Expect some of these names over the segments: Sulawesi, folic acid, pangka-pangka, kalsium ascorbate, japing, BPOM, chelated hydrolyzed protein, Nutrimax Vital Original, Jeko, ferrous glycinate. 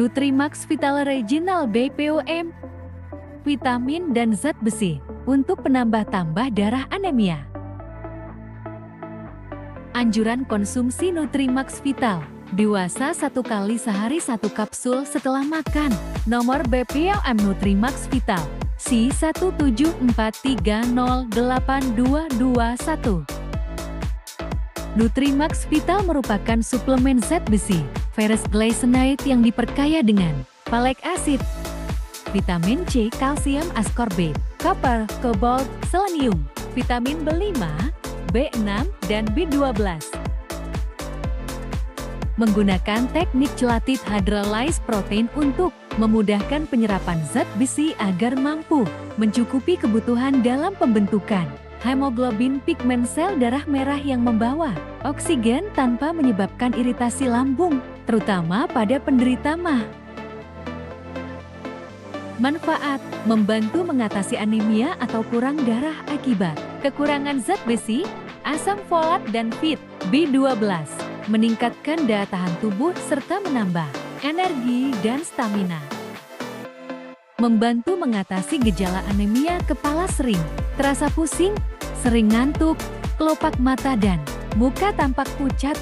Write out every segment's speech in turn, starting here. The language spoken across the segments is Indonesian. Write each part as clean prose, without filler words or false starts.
Nutrimax Vital Original BPOM, vitamin dan zat besi untuk penambah-tambah darah anemia. Anjuran konsumsi Nutrimax Vital dewasa 1 kali sehari 1 kapsul setelah makan. Nomor BPOM Nutrimax Vital C174308221. Nutrimax Vital merupakan suplemen zat besi ferrous glycinate yang diperkaya dengan folic acid, vitamin C, kalsium ascorbate, copper, cobalt, selenium, vitamin B5, B6, dan B12. Menggunakan teknik chelated hydrolyzed protein untuk memudahkan penyerapan zat besi agar mampu mencukupi kebutuhan dalam pembentukan hemoglobin pigmen sel darah merah yang membawa oksigen tanpa menyebabkan iritasi lambung, terutama pada penderita MAH. Manfaat: membantu mengatasi anemia atau kurang darah akibat kekurangan zat besi, asam folat dan vit B12, meningkatkan daya tahan tubuh serta menambah energi dan stamina. Membantu mengatasi gejala anemia kepala sering, terasa pusing, sering ngantuk, kelopak mata dan muka tampak pucat.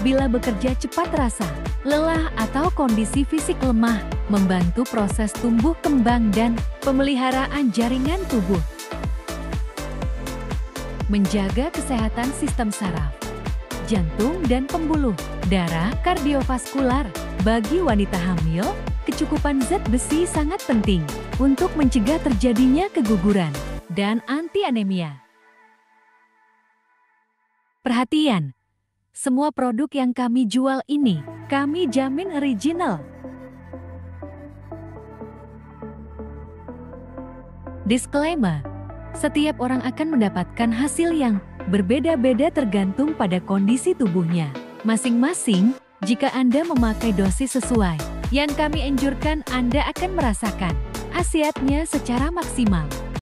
Bila bekerja cepat terasa lelah atau kondisi fisik lemah. Membantu proses tumbuh kembang dan pemeliharaan jaringan tubuh. Menjaga kesehatan sistem saraf, jantung dan pembuluh darah kardiovaskular. Bagi wanita hamil, kecukupan zat besi sangat penting untuk mencegah terjadinya keguguran dan anti anemia. Perhatian, semua produk yang kami jual ini kami jamin original. Disclaimer, setiap orang akan mendapatkan hasil yang berbeda-beda tergantung pada kondisi tubuhnya masing-masing. Jika Anda memakai dosis sesuai yang kami anjurkan, Anda akan merasakan khasiatnya secara maksimal.